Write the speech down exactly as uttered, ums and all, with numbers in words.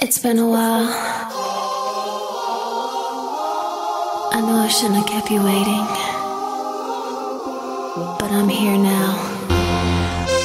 It's been a while. I know I shouldn't have kept you waiting, but I'm here now.